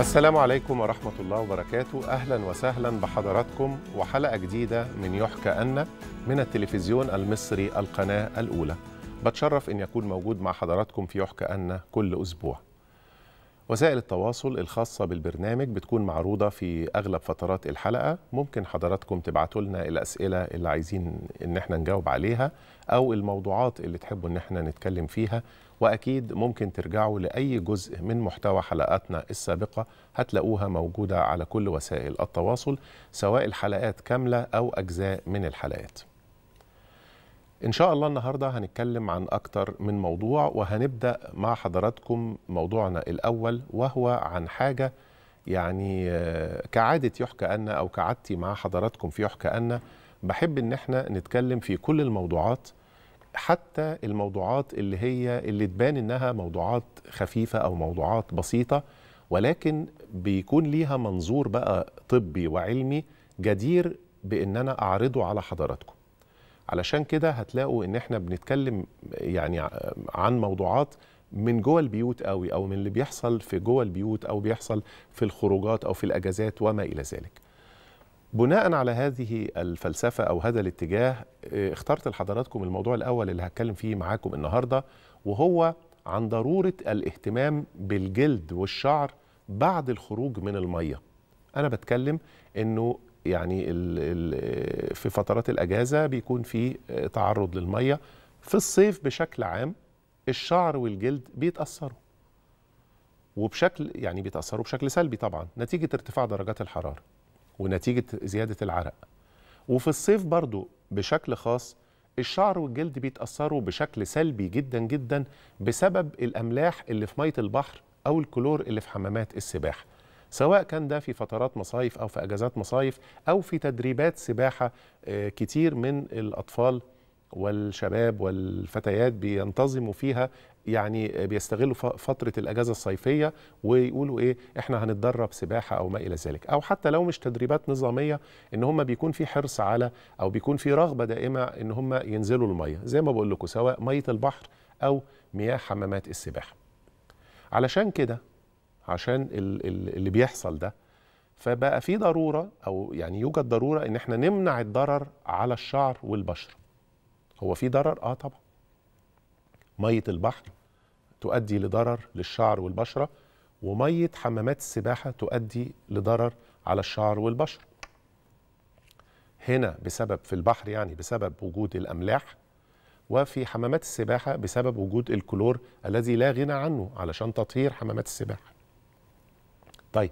السلام عليكم ورحمة الله وبركاته. أهلا وسهلا بحضراتكم وحلقة جديدة من يحكى أن من التلفزيون المصري القناة الأولى. بتشرف أن يكون موجود مع حضراتكم في يحكى أن كل أسبوع. وسائل التواصل الخاصة بالبرنامج بتكون معروضة في أغلب فترات الحلقة، ممكن حضراتكم تبعتوا لنا الأسئلة اللي عايزين أن احنا نجاوب عليها أو الموضوعات اللي تحبوا أن احنا نتكلم فيها، وأكيد ممكن ترجعوا لأي جزء من محتوى حلقاتنا السابقة هتلاقوها موجودة على كل وسائل التواصل، سواء الحلقات كاملة أو أجزاء من الحلقات. إن شاء الله النهاردة هنتكلم عن أكتر من موضوع، وهنبدأ مع حضراتكم موضوعنا الأول وهو عن حاجة يعني كعادة يحكى أن أو كعادتي مع حضراتكم في يحكى أن بحب إن احنا نتكلم في كل الموضوعات، حتى الموضوعات اللي تبان إنها موضوعات خفيفة أو موضوعات بسيطة، ولكن بيكون ليها منظور بقى طبي وعلمي جدير بإن أنا أعرضه على حضراتكم. علشان كده هتلاقوا ان احنا بنتكلم يعني عن موضوعات من جوه البيوت قوي، او من اللي بيحصل في جوه البيوت او بيحصل في الخروجات او في الاجازات وما الى ذلك. بناء على هذه الفلسفه او هذا الاتجاه اخترت لحضراتكم الموضوع الاول اللي هتكلم فيه معاكم النهارده، وهو عن ضروره الاهتمام بالجلد والشعر بعد الخروج من الميه. انا بتكلم انه يعني في فترات الأجازة بيكون في تعرض للمية، في الصيف بشكل عام الشعر والجلد بيتأثروا، وبشكل يعني بيتأثروا بشكل سلبي طبعا نتيجة ارتفاع درجات الحرارة ونتيجة زيادة العرق. وفي الصيف برضو بشكل خاص الشعر والجلد بيتأثروا بشكل سلبي جدا جدا بسبب الأملاح اللي في مية البحر أو الكلور اللي في حمامات السباحة، سواء كان ده في فترات مصايف أو في أجازات مصايف أو في تدريبات سباحة. كتير من الأطفال والشباب والفتيات بينتظموا فيها، يعني بيستغلوا فترة الأجازة الصيفية ويقولوا إيه إحنا هنتدرب سباحة أو ما إلى ذلك، أو حتى لو مش تدريبات نظامية إن هم بيكون في حرص على أو بيكون في رغبة دائمة إن هم ينزلوا المية، زي ما بقول لكم سواء مية البحر أو مياه حمامات السباحة. علشان كده عشان اللي بيحصل ده فبقى في ضرورة، أو يعني يوجد ضرورة إن احنا نمنع الضرر على الشعر والبشرة. هو في ضرر؟ طبعا مية البحر تؤدي لضرر للشعر والبشرة، ومية حمامات السباحة تؤدي لضرر على الشعر والبشرة. هنا بسبب في البحر يعني بسبب وجود الأملاح، وفي حمامات السباحة بسبب وجود الكلور الذي لا غنى عنه علشان تطهير حمامات السباحة. طيب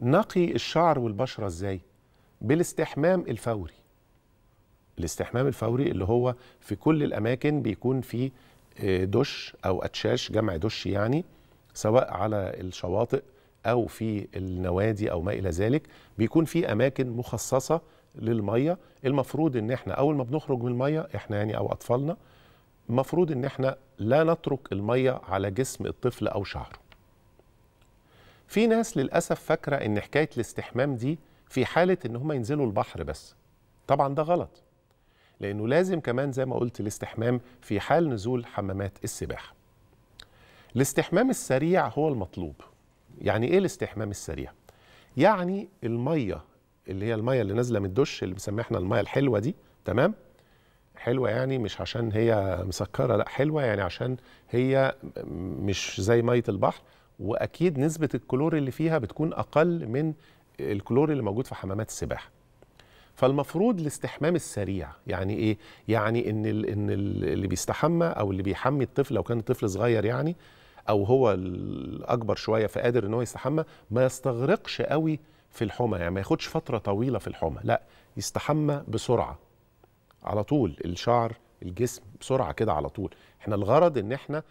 نقي الشعر والبشرة ازاي؟ بالاستحمام الفوري. الاستحمام الفوري اللي هو في كل الأماكن بيكون فيه دش أو أتشاش، جمع دش يعني، سواء على الشواطئ أو في النوادي أو ما إلى ذلك، بيكون فيه أماكن مخصصة للمية. المفروض إن احنا أول ما بنخرج من المية احنا يعني أو أطفالنا، المفروض إن احنا لا نترك المية على جسم الطفل أو شعره. في ناس للأسف فاكرة إن حكاية الاستحمام دي في حالة إن هم ينزلوا البحر بس. طبعا ده غلط، لأنه لازم كمان زي ما قلت الاستحمام في حال نزول حمامات السباحة. الاستحمام السريع هو المطلوب. يعني إيه الاستحمام السريع؟ يعني المية اللي هي المية اللي نازلة من الدش اللي بنسميها احنا المية الحلوة دي، تمام؟ حلوة يعني مش عشان هي مسكرة، لا حلوة يعني عشان هي مش زي مية البحر، وأكيد نسبة الكلور اللي فيها بتكون أقل من الكلور اللي موجود في حمامات السباحة. فالمفروض الاستحمام السريع يعني إيه؟ يعني إن اللي بيستحمى أو اللي بيحمي الطفل لو كان الطفل صغير يعني، أو هو الأكبر شوية فقادر إن هو يستحمى، ما يستغرقش قوي في الحمى، يعني ما ياخدش فترة طويلة في الحمى، لا يستحمى بسرعة على طول، الشعر الجسم بسرعة كده على طول. إحنا الغرض إن إحنا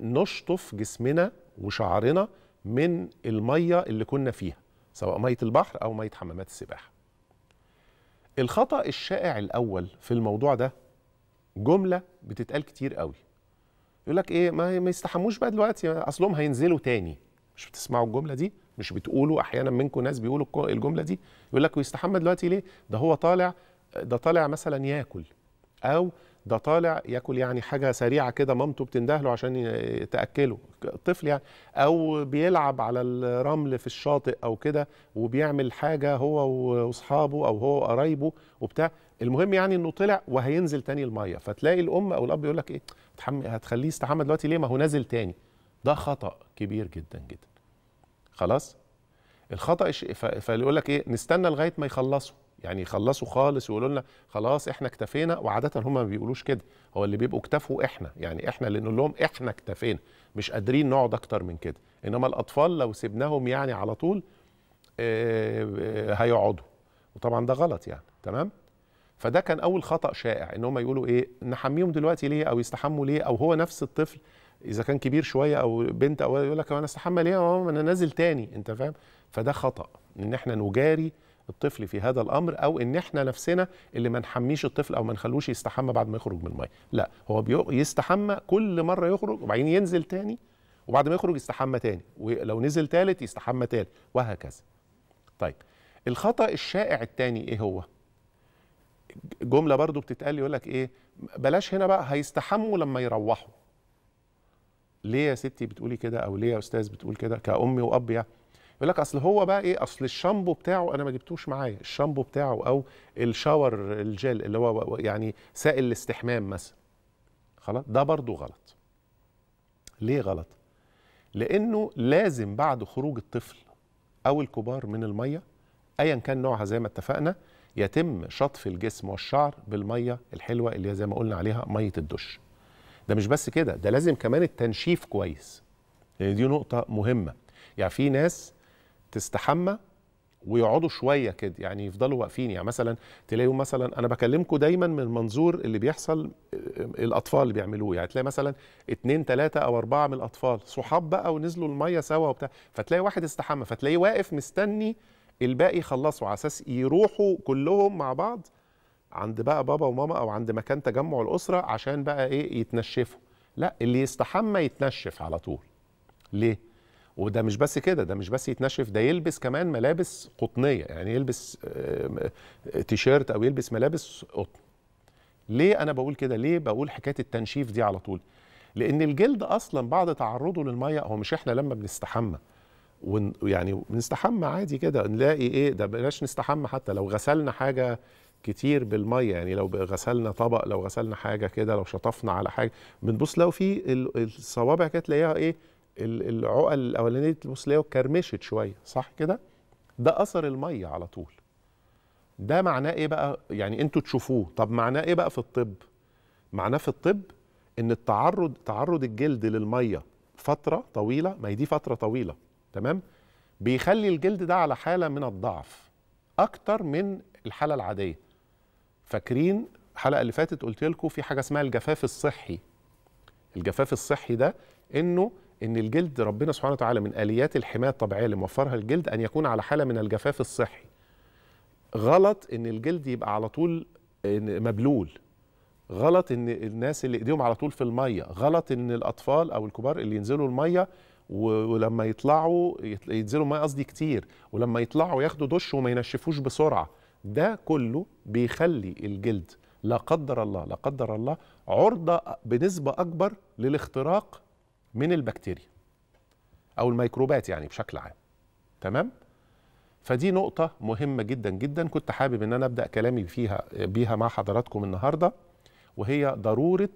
نشطف جسمنا وشعرنا من المية اللي كنا فيها، سواء مية البحر أو مية حمامات السباحة. الخطأ الشائع الأول في الموضوع ده جملة بتتقال كتير قوي، يقولك إيه ما يستحموش بقى دلوقتي أصلهم هينزلوا تاني. مش بتسمعوا الجملة دي؟ مش بتقولوا أحيانا منكم ناس بيقولوا الجملة دي، يقولك ويستحمى دلوقتي ليه؟ ده هو طالع مثلا ياكل، أو ده طالع ياكل يعني حاجه سريعه كده مامته بتندهله عشان تاكله، طفل يعني، او بيلعب على الرمل في الشاطئ او كده وبيعمل حاجه هو واصحابه او هو وقرايبه وبتاع. المهم يعني انه طلع وهينزل تاني الميه، فتلاقي الام او الاب يقول لك ايه، هتخليه يستحمى دلوقتي ليه؟ ما هو نازل تاني. ده خطأ كبير جدا جدا. خلاص؟ الخطأ فيقول لك ايه؟ نستنى لغايه ما يخلصوا، يعني يخلصوا خالص ويقولوا لنا خلاص احنا اكتفينا، وعاده هم ما بيقولوش كده، هو اللي بيبقوا اكتفوا احنا، يعني احنا اللي نقول لهم احنا اكتفينا، مش قادرين نقعد اكتر من كده، انما الاطفال لو سيبناهم يعني على طول هيقعدوا، وطبعا ده غلط يعني، تمام؟ فده كان اول خطأ شائع، ان هم يقولوا ايه؟ نحميهم دلوقتي ليه؟ او يستحموا ليه؟ او هو نفس الطفل اذا كان كبير شويه او بنت او ولد يقول لك انا استحمى ليه يا ماما؟ انا نازل تاني، انت فاهم؟ فده خطأ، ان احنا نجاري الطفل في هذا الامر، او ان احنا نفسنا اللي ما نحميش الطفل او ما نخلوش يستحمى بعد ما يخرج من الميه. لا، هو يستحمى كل مره يخرج وبعدين ينزل تاني، وبعد ما يخرج يستحمى تاني، ولو نزل تالت يستحمى تالت، وهكذا. طيب الخطأ الشائع التاني ايه هو؟ جمله برضو بتتقال يقول لك ايه؟ بلاش هنا بقى، هيستحموا لما يروحوا. ليه يا ستي بتقولي كده؟ او ليه يا استاذ بتقول كده كأم وأب يعني؟ يقول لك اصل هو بقى ايه، اصل الشامبو بتاعه انا ما جبتوش معايا، الشامبو بتاعه او الشاور الجل اللي هو يعني سائل الاستحمام مثلا. خلاص؟ ده برضو غلط. ليه غلط؟ لانه لازم بعد خروج الطفل او الكبار من الميه ايا كان نوعها زي ما اتفقنا، يتم شطف الجسم والشعر بالميه الحلوه اللي هي زي ما قلنا عليها ميه الدش. ده مش بس كده، ده لازم كمان التنشيف كويس، يعني دي نقطة مهمة. يعني في ناس تستحمى ويقعدوا شوية كده، يعني يفضلوا واقفين، يعني مثلا تلاقيهم مثلا، أنا بكلمكم دايما من منظور اللي بيحصل الأطفال اللي بيعملوه، يعني تلاقي مثلا 2 3 أو 4 من الأطفال صحاب بقى ونزلوا المية سوا وبتاع، فتلاقي واحد استحمى فتلاقيه واقف مستني الباقي يخلصوا على أساس يروحوا كلهم مع بعض عند بقى بابا وماما او عند مكان تجمع الاسره عشان بقى ايه يتنشفوا. لا، اللي يستحمى يتنشف على طول. ليه؟ وده مش بس كده، ده مش بس يتنشف، ده يلبس كمان ملابس قطنيه، يعني يلبس تيشيرت او يلبس ملابس قطن. ليه انا بقول كده؟ ليه بقول حكايه التنشيف دي على طول؟ لان الجلد اصلا بعد تعرضه للميه، هو مش احنا لما بنستحمى يعني بنستحمى عادي كده نلاقي ايه، ده بلاش نستحمى حتى لو غسلنا حاجه كتير بالميه، يعني لو غسلنا طبق، لو غسلنا حاجه كده، لو شطفنا على حاجه، بنبص لو في الصوابع كده تلاقيها ايه، العقل الاولانيه تبص لها اتكرمشت شويه، صح كده؟ ده اثر الميه على طول. ده معناه ايه بقى؟ يعني انتوا تشوفوه. طب معناه ايه بقى في الطب؟ معناه في الطب ان تعرض الجلد للميه فتره طويله، ما هي دي فتره طويله، تمام؟ بيخلي الجلد ده على حاله من الضعف اكتر من الحاله العاديه. فاكرين الحلقه اللي فاتت قلت لكم في حاجه اسمها الجفاف الصحي. الجفاف الصحي ده ان الجلد، ربنا سبحانه وتعالى من اليات الحمايه الطبيعيه اللي موفرها الجلد ان يكون على حاله من الجفاف الصحي. غلط ان الجلد يبقى على طول مبلول، غلط ان الناس اللي ايديهم على طول في الميه، غلط ان الاطفال او الكبار اللي ينزلوا الميه ولما يطلعوا ينزلوا الميه قصدي كتير، ولما يطلعوا ياخدوا دش وما ينشفوش بسرعه. ده كله بيخلي الجلد لا قدر الله لا قدر الله عرضة بنسبة أكبر للاختراق من البكتيريا أو الميكروبات يعني بشكل عام، تمام؟ فدي نقطة مهمة جدا جدا كنت حابب إن أنا أبدأ كلامي بيها مع حضراتكم النهاردة، وهي ضرورة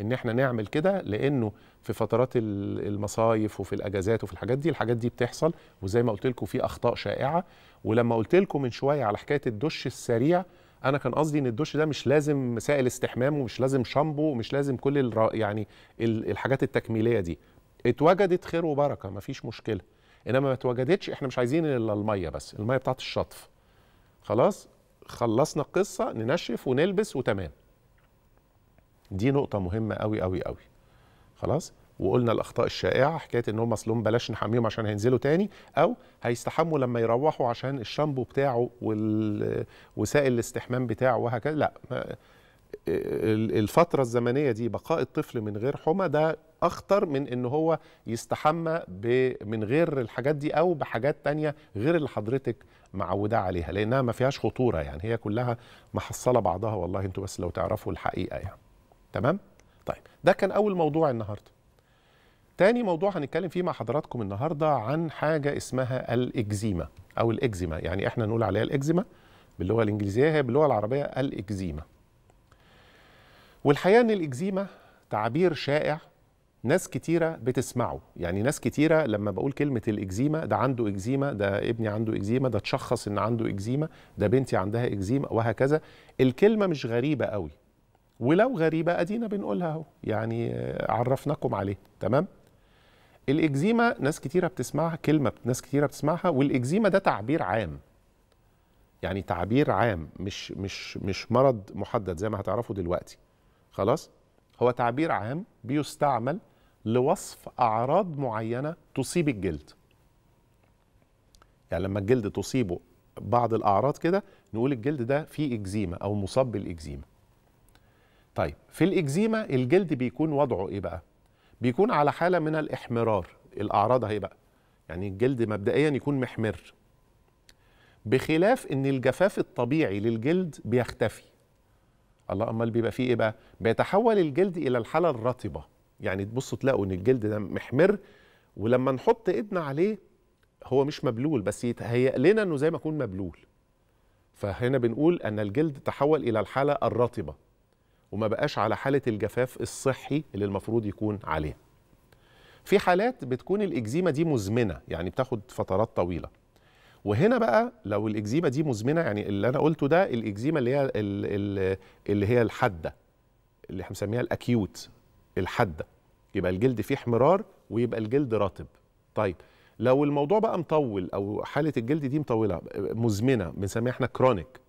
إن إحنا نعمل كده، لأنه في فترات المصايف وفي الأجازات وفي الحاجات دي بتحصل، وزي ما قلت لكم في أخطاء شائعة. ولما قلت لكم من شويه على حكايه الدش السريع، انا كان قصدي ان الدش ده مش لازم سائل استحمام ومش لازم شامبو ومش لازم كل يعني الحاجات التكميليه دي. اتوجدت خير وبركه، مفيش مشكله، انما ما اتوجدتش احنا مش عايزين الا الميه بس، الميه بتاعت الشطف. خلاص خلصنا القصه، ننشف ونلبس وتمام. دي نقطه مهمه قوي قوي قوي. خلاص، وقلنا الاخطاء الشائعه، حكايه ان هم اصلهم بلاش نحميهم عشان هينزلوا تاني، او هيستحموا لما يروحوا عشان الشامبو بتاعه وسائل الاستحمام بتاعه وهكذا. لا، الفتره الزمنيه دي بقاء الطفل من غير حمى ده اخطر من ان هو يستحمى من غير الحاجات دي او بحاجات تانيه غير اللي حضرتك معوده عليها، لانها ما فيهاش خطوره، يعني هي كلها محصله بعضها. والله انتوا بس لو تعرفوا الحقيقه يعني. تمام؟ طيب ده كان أول موضوع النهارده. تاني موضوع هنتكلم فيه مع حضراتكم النهارده عن حاجة اسمها الإكزيما أو الإكزيما، يعني إحنا نقول عليها الإكزيما باللغة الإنجليزية، هي باللغة العربية الإكزيما. والحقيقة إن الإكزيما تعبير شائع ناس كتيرة بتسمعه، يعني ناس كتيرة لما بقول كلمة الإكزيما، ده عنده إكزيما، ده ابني عنده إكزيما، ده تشخص إن عنده إكزيما، ده بنتي عندها إكزيما، وهكذا. الكلمة مش غريبة قوي، ولو غريبة أدينا بنقولها أهو، يعني عرفناكم عليه، تمام؟ الإكزيما ناس كتيرة بتسمعها، كلمة ناس كتيرة بتسمعها، والإكزيما ده تعبير عام، يعني تعبير عام، مش مرض محدد زي ما هتعرفوا دلوقتي، خلاص؟ هو تعبير عام بيستعمل لوصف أعراض معينة تصيب الجلد. يعني لما الجلد تصيبه بعض الأعراض كده نقول الجلد ده فيه إكزيما أو مصاب بالإكزيما. طيب في الإكزيما الجلد بيكون وضعه إيه بقى؟ بيكون على حالة من الإحمرار، الأعراض أهي بقى، يعني الجلد مبدئيا يكون محمر، بخلاف إن الجفاف الطبيعي للجلد بيختفي. الله، امال بيبقى فيه ايه بقى؟ بيتحول الجلد الى الحاله الرطبه، يعني تبصوا تلاقوا ان الجلد ده محمر، ولما نحط ايدنا عليه هو مش مبلول، بس يتهيأ لنا انه زي ما يكون مبلول. فهنا بنقول ان الجلد تحول الى الحاله الرطبه وما بقاش على حاله الجفاف الصحي اللي المفروض يكون عليه. في حالات بتكون الاكزيما دي مزمنه، يعني بتاخد فترات طويله. وهنا بقى لو الاكزيما دي مزمنه، يعني اللي انا قلته ده الاكزيما اللي هي الحاده، اللي احنا بنسميها الاكيوت الحاده، يبقى الجلد فيه احمرار ويبقى الجلد رطب. طيب لو الموضوع بقى مطول او حاله الجلد دي مطوله مزمنه بنسميها احنا كرونيك،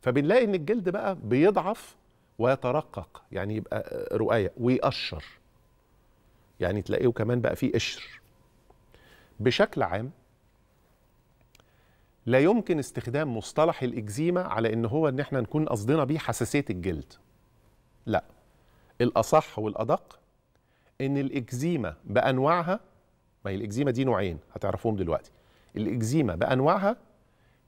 فبنلاقي ان الجلد بقى بيضعف ويترقق، يعني يبقى رقاية ويقشر، يعني تلاقيه كمان بقى فيه قشر. بشكل عام لا يمكن استخدام مصطلح الإكزيما على إن هو إن إحنا نكون قصدنا بيه حساسية الجلد. لا، الأصح والأدق إن الإكزيما بأنواعها، ما هي الإكزيما دي نوعين هتعرفوهم دلوقتي، الإكزيما بأنواعها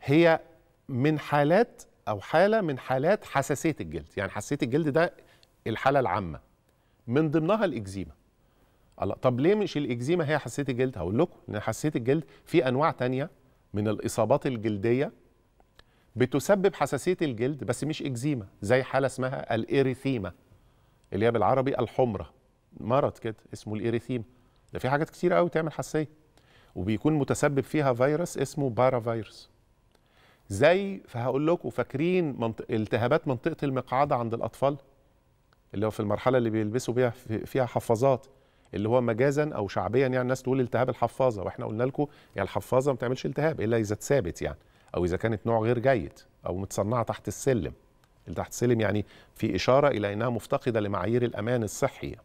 هي من حالات أو حالة من حالات حساسية الجلد، يعني حساسية الجلد ده الحالة العامة من ضمنها الإكزيما. الله، طب ليه مش الإكزيما هي حساسية الجلد؟ هقول لكم إن حساسية الجلد في أنواع تانية من الإصابات الجلدية بتسبب حساسية الجلد بس مش إكزيما، زي حالة اسمها الإريثيما اللي هي بالعربي الحمرة، مرض كده اسمه الإريثيما. ده في حاجات كتير قوي تعمل حساسية وبيكون متسبب فيها فيروس اسمه بارا فيروس. زي فهقول لكم فاكرين التهابات منطقة المقعدة عند الأطفال اللي هو في المرحلة اللي بيلبسوا فيها حفاظات، اللي هو مجازا او شعبيا يعني الناس تقول التهاب الحفاظه، واحنا قلنا لكم يعني الحفاظه ما بتعملش التهاب الا اذا اتثابت، يعني او اذا كانت نوع غير جيد او متصنعه تحت السلم. اللي تحت السلم يعني في اشاره الى انها مفتقده لمعايير الامان الصحي.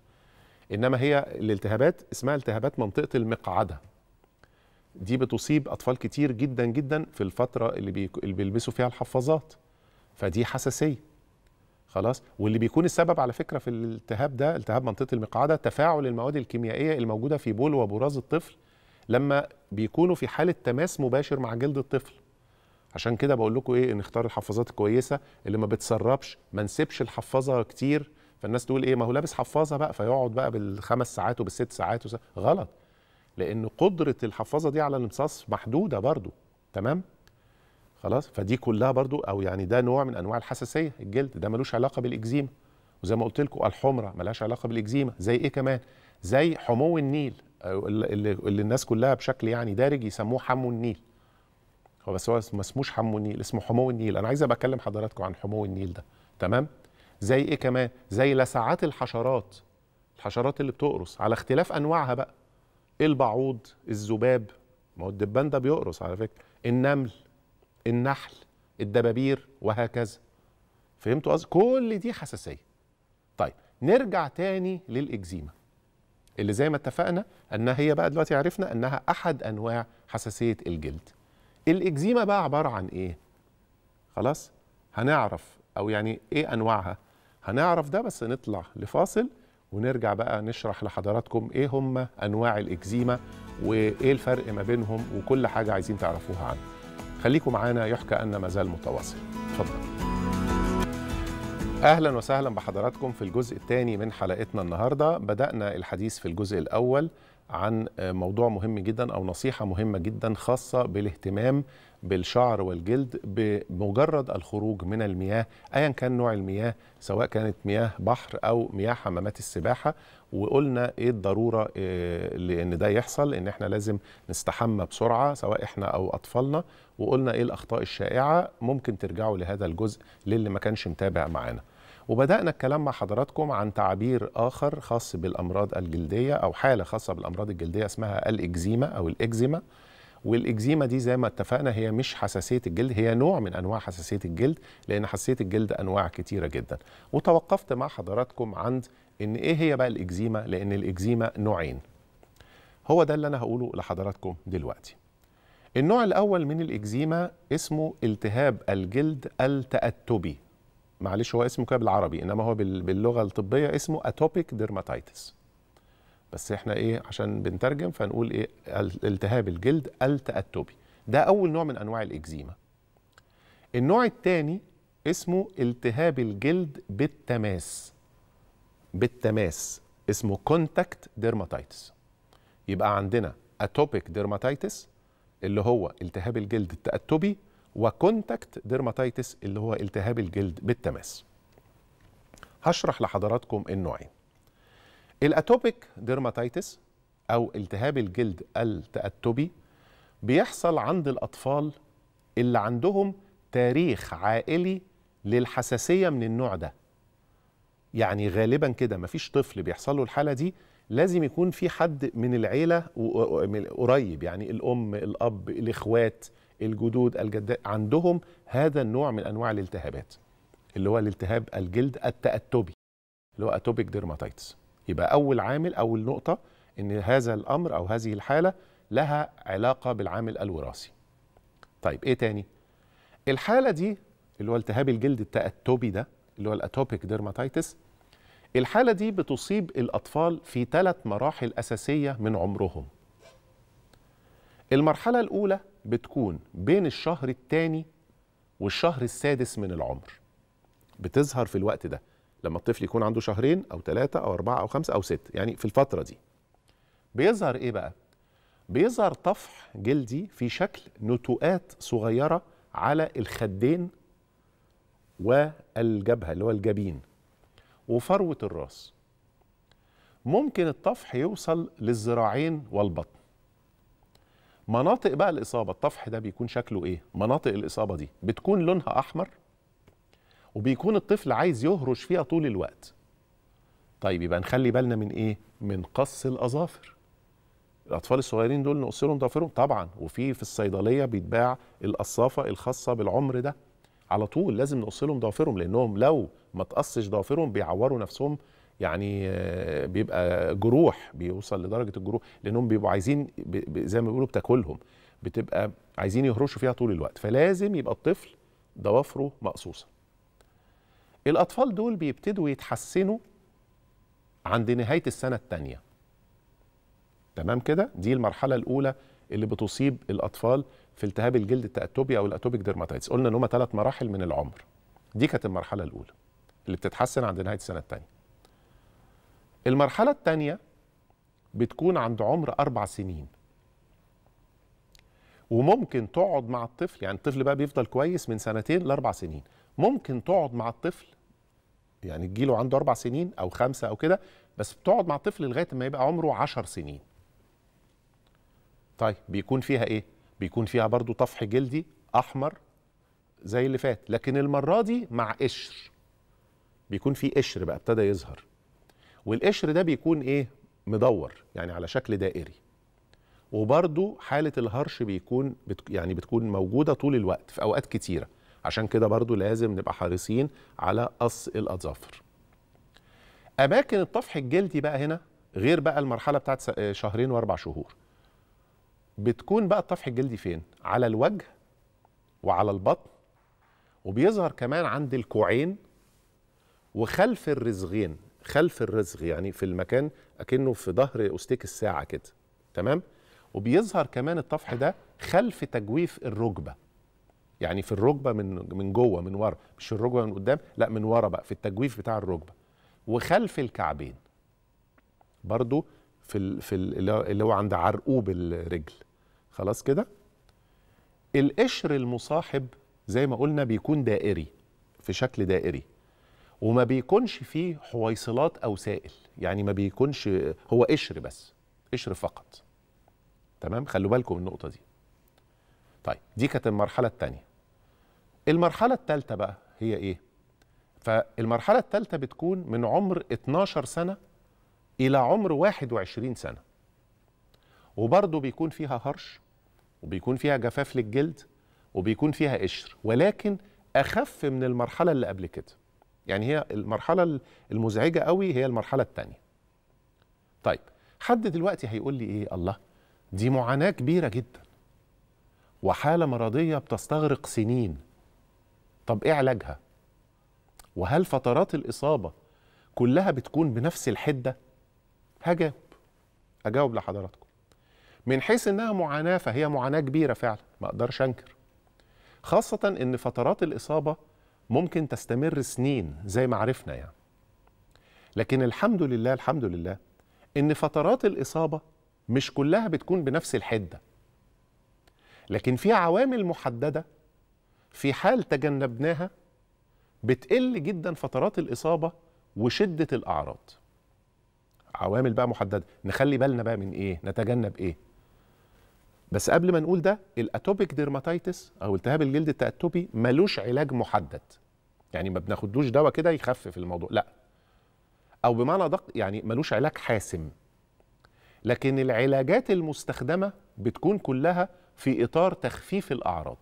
انما هي الالتهابات اسمها التهابات منطقه المقعده. دي بتصيب اطفال كتير جدا جدا في الفتره اللي بيلبسوا فيها الحفاظات. فدي حساسيه. خلاص، واللي بيكون السبب على فكره في الالتهاب ده، التهاب منطقه المقعده، تفاعل المواد الكيميائيه الموجوده في بول وبراز الطفل لما بيكونوا في حاله تماس مباشر مع جلد الطفل. عشان كده بقول لكم ايه، نختار الحفاظات الكويسه اللي ما بتسربش، ما نسيبش الحفاظه كتير. فالناس تقول ايه، ما هو لابس حفاظه بقى فيقعد بقى بالخمس ساعات وبالست ساعات غلط، لان قدره الحفاظه دي على الامتصاص محدوده برضو، تمام؟ خلاص، فدي كلها برضو او يعني ده نوع من انواع الحساسيه. الجلد ده ملوش علاقه بالاكزيما، وزي ما قلت لكم الحمره ملهاش علاقه بالاكزيما. زي ايه كمان؟ زي حمو النيل اللي الناس كلها بشكل يعني دارج يسموه حمو النيل، هو بس هو ما اسموش حمو النيل، اسمه حمو النيل. انا عايز ابقى اكلم حضراتكم عن حمو النيل ده، تمام؟ زي ايه كمان؟ زي لسعات الحشرات، الحشرات اللي بتقرص على اختلاف انواعها بقى، البعوض، الذباب، ما هو الدبان ده بيقرص على فكره، النمل، النحل، الدبابير، وهكذا. فهمتوا قصدي؟ كل دي حساسيه. طيب نرجع تاني للاكزيما اللي زي ما اتفقنا انها هي بقى دلوقتي عرفنا انها احد انواع حساسيه الجلد. الاكزيما بقى عباره عن ايه؟ خلاص؟ هنعرف او يعني ايه انواعها؟ هنعرف ده بس نطلع لفاصل ونرجع بقى نشرح لحضراتكم ايه هم انواع الاكزيما وايه الفرق ما بينهم وكل حاجه عايزين تعرفوها عنه. خليكم معانا، يحكى أن ما زال متواصل. اتفضل. أهلا وسهلا بحضراتكم في الجزء الثاني من حلقتنا النهاردة. بدأنا الحديث في الجزء الأول عن موضوع مهم جدا أو نصيحة مهمة جدا خاصة بالاهتمام بالشعر والجلد بمجرد الخروج من المياه، أيا كان نوع المياه، سواء كانت مياه بحر أو مياه حمامات السباحة. وقلنا إيه الضرورة لأن ده يحصل، إن إحنا لازم نستحمى بسرعة سواء إحنا أو أطفالنا، وقلنا إيه الأخطاء الشائعة. ممكن ترجعوا لهذا الجزء للي ما كانش متابع معانا. وبدأنا الكلام مع حضراتكم عن تعبير آخر خاص بالأمراض الجلدية أو حالة خاصة بالأمراض الجلدية اسمها الإكزيما أو الإكزيما. والإكزيما دي زي ما اتفقنا هي مش حساسية الجلد، هي نوع من أنواع حساسية الجلد، لأن حساسية الجلد أنواع كتيرة جدا. وتوقفت مع حضراتكم عند إن إيه هي بقى الإكزيما، لأن الإكزيما نوعين. هو ده اللي أنا هقوله لحضراتكم دلوقتي. النوع الأول من الإكزيما اسمه التهاب الجلد التأتبي. معلش هو اسمه كده بالعربي، انما هو باللغه الطبيه اسمه اتوبيك ديرماتايتس، بس احنا ايه عشان بنترجم فنقول ايه التهاب الجلد التأتبي. ده اول نوع من انواع الاكزيما. النوع الثاني اسمه التهاب الجلد بالتماس، اسمه كونتاكت ديرماتايتس. يبقى عندنا اتوبيك ديرماتايتس اللي هو التهاب الجلد التأتبي، وكونتاكت ديرماتايتس اللي هو التهاب الجلد بالتماس. هشرح لحضراتكم النوعين. الاتوبيك ديرماتايتس او التهاب الجلد التأتبي بيحصل عند الاطفال اللي عندهم تاريخ عائلي للحساسيه من النوع ده. يعني غالبا كده مفيش طفل بيحصل له الحاله دي، لازم يكون في حد من العيله قريب، يعني الام، الاب، الاخوات، الجدود، الجدات، عندهم هذا النوع من انواع الالتهابات اللي هو الالتهاب الجلد التأتبي اللي هو اتوبيك ديرماتايتس. يبقى اول عامل، اول نقطه، ان هذا الامر او هذه الحاله لها علاقه بالعامل الوراثي. طيب ايه تاني؟ الحاله دي اللي هو التهاب الجلد التأتبي ده اللي هو الاتوبيك ديرماتايتس، الحاله دي بتصيب الاطفال في 3 مراحل اساسيه من عمرهم. المرحله الاولى بتكون بين الشهر الثاني والشهر السادس من العمر، بتظهر في الوقت ده لما الطفل يكون عنده 2 أو 3 أو 4 أو 5 أو 6، يعني في الفترة دي بيظهر إيه بقى؟ بيظهر طفح جلدي في شكل نتوءات صغيرة على الخدين والجبهة اللي هو الجبين وفروة الراس. ممكن الطفح يوصل للذراعين والبطن. مناطق بقى الإصابة، الطفح ده بيكون شكله إيه؟ مناطق الإصابة دي بتكون لونها أحمر، وبيكون الطفل عايز يهرش فيها طول الوقت. طيب يبقى نخلي بالنا من إيه؟ من قص الأظافر. الأطفال الصغيرين دول نقص لهم ضوافرهم طبعًا، وفي الصيدلية بيتباع القصافة الخاصة بالعمر ده. على طول لازم نقص لهم ضوافرهم، لأنهم لو ما تقصش ضوافرهم بيعوروا نفسهم، يعني بيبقى جروح، بيوصل لدرجه الجروح، لانهم بيبقوا عايزين زي ما بيقولوا بتاكلهم، بتبقى عايزين يهرشوا فيها طول الوقت، فلازم يبقى الطفل ضوافره مقصوصه. الاطفال دول بيبتدوا يتحسنوا عند نهايه السنه الثانيه. تمام كده؟ دي المرحله الاولى اللي بتصيب الاطفال في التهاب الجلد التأتبي او الاتوبيك ديرماتايتس. قلنا ان هم 3 مراحل من العمر. دي كانت المرحله الاولى اللي بتتحسن عند نهايه السنه الثانيه. المرحلة الثانية بتكون عند عمر 4 سنين، وممكن تقعد مع الطفل، يعني الطفل بقى بيفضل كويس من 2 ل4 سنين، ممكن تقعد مع الطفل، يعني تجيله عنده 4 سنين أو 5 أو كده، بس بتقعد مع الطفل لغاية ما يبقى عمره 10 سنين. طيب بيكون فيها إيه؟ بيكون فيها برضو طفح جلدي أحمر زي اللي فات، لكن المرة دي مع قشر، بيكون في قشر بقى ابتدى يظهر، والقشر ده بيكون ايه؟ مدور، يعني على شكل دائري. وبرضو حالة الهرش بيكون يعني بتكون موجودة طول الوقت في اوقات كتيرة، عشان كده برضو لازم نبقى حريصين على قص الاظافر. اماكن الطفح الجلدي بقى هنا غير بقى المرحلة بتاعت 2 و4 شهور. بتكون بقى الطفح الجلدي فين؟ على الوجه وعلى البطن، وبيظهر كمان عند الكوعين وخلف الرزغين. خلف الرزغ يعني في المكان اكنه في ظهر أستيك الساعة كده، تمام؟ وبيظهر كمان الطفح ده خلف تجويف الركبة، يعني في الركبه من جوه من ورا، مش الركبه من قدام، لا من ورا بقى في التجويف بتاع الركبه، وخلف الكعبين برضو في اللي هو عند عرقوب الرجل. خلاص كده. القشر المصاحب زي ما قلنا بيكون دائري، في شكل دائري، وما بيكونش فيه حويصلات أو سائل، يعني ما بيكونش، هو قشر بس، قشر فقط. تمام، خلوا بالكم من النقطة دي. طيب دي كانت المرحلة الثانية. المرحلة الثالثة بقى هي إيه؟ فالمرحلة الثالثة بتكون من عمر 12 سنة إلى عمر 21 سنة. وبرضه بيكون فيها هرش، وبيكون فيها جفاف للجلد، وبيكون فيها قشر، ولكن أخف من المرحلة اللي قبل كده. يعني هي المرحلة المزعجة قوي هي المرحلة الثانية. طيب حد دلوقتي هيقول لي إيه؟ الله، دي معاناة كبيرة جدا وحالة مرضية بتستغرق سنين، طب إيه علاجها؟ وهل فترات الإصابة كلها بتكون بنفس الحدة؟ أجاوب لحضراتكم. من حيث إنها معاناة فهي معاناة كبيرة فعلا، ما أقدرش أنكر، خاصة إن فترات الإصابة ممكن تستمر سنين زي ما عرفنا يعني. لكن الحمد لله، الحمد لله إن فترات الإصابة مش كلها بتكون بنفس الحدة، لكن في عوامل محددة في حال تجنبناها بتقل جدا فترات الإصابة وشدة الأعراض. عوامل بقى محددة نخلي بالنا بقى من إيه، نتجنب إيه. بس قبل ما نقول ده، الاتوبيك ديرماتيتس او التهاب الجلد التأتوبي ملوش علاج محدد، يعني ما بناخدلوش دواء كده يخفف الموضوع، لا، او بمعنى دق يعني ملوش علاج حاسم. لكن العلاجات المستخدمة بتكون كلها في اطار تخفيف الاعراض.